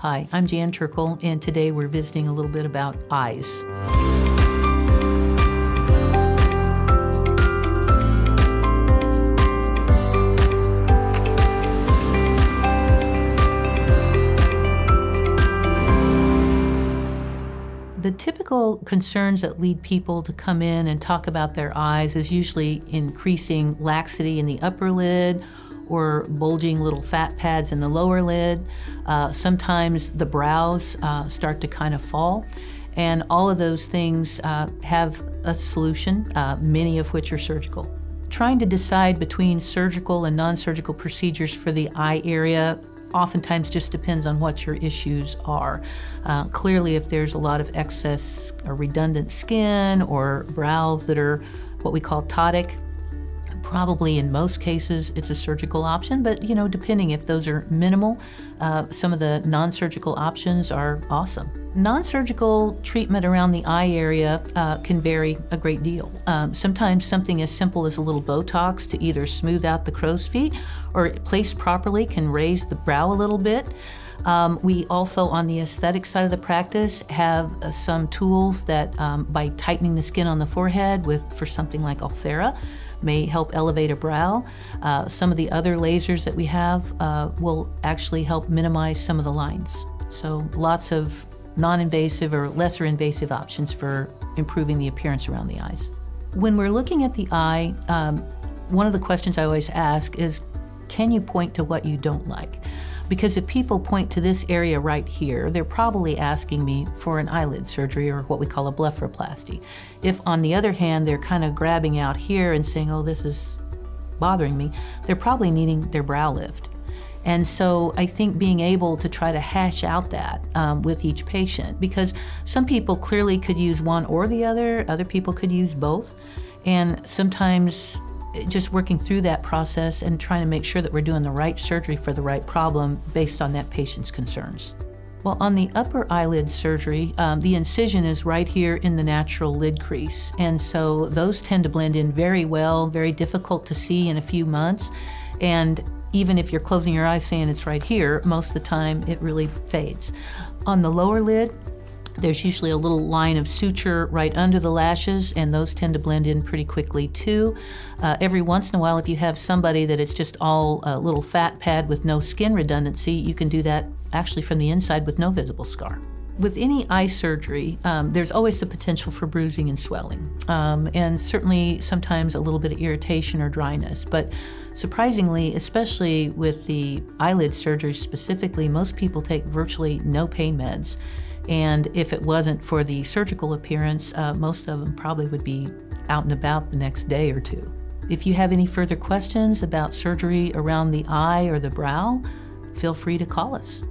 Hi, I'm Janet Turkle, and today we're visiting a little bit about eyes. The typical concerns that lead people to come in and talk about their eyes is usually increasing laxity in the upper lid or bulging little fat pads in the lower lid. Sometimes the brows start to kind of fall. And all of those things have a solution, many of which are surgical. Trying to decide between surgical and non-surgical procedures for the eye area oftentimes just depends on what your issues are. Clearly, if there's a lot of excess or redundant skin or brows that are what we call ptotic, probably in most cases it's a surgical option, but you know, depending if those are minimal, some of the non-surgical options are awesome. Non-surgical treatment around the eye area can vary a great deal. Sometimes something as simple as a little Botox to either smooth out the crow's feet or placed properly can raise the brow a little bit. We also, on the aesthetic side of the practice, have some tools that, by tightening the skin on the forehead for something like Ulthera, may help elevate a brow. Some of the other lasers that we have will actually help minimize some of the lines. So lots of non-invasive or lesser invasive options for improving the appearance around the eyes. When we're looking at the eye, one of the questions I always ask is, can you point to what you don't like? Because if people point to this area right here, they're probably asking me for an eyelid surgery or what we call a blepharoplasty. If, on the other hand, they're kind of grabbing out here and saying, oh, this is bothering me, they're probably needing their brow lift. And so I think being able to try to hash out that with each patient, because some people clearly could use one or the other, other people could use both, and sometimes just working through that process and trying to make sure that we're doing the right surgery for the right problem based on that patient's concerns. Well, on the upper eyelid surgery, the incision is right here in the natural lid crease. And so those tend to blend in very well, very difficult to see in a few months. And even if you're closing your eyes saying it's right here, most of the time it really fades. On the lower lid, there's usually a little line of suture right under the lashes, and those tend to blend in pretty quickly too. Every once in a while, if you have somebody that it's just all a little fat pad with no skin redundancy, you can do that actually from the inside with no visible scar. With any eye surgery, there's always the potential for bruising and swelling, and certainly sometimes a little bit of irritation or dryness. But surprisingly, especially with the eyelid surgery specifically, most people take virtually no pain meds. And if it wasn't for the surgical appearance, most of them probably would be out and about the next day or two. If you have any further questions about surgery around the eye or the brow, feel free to call us.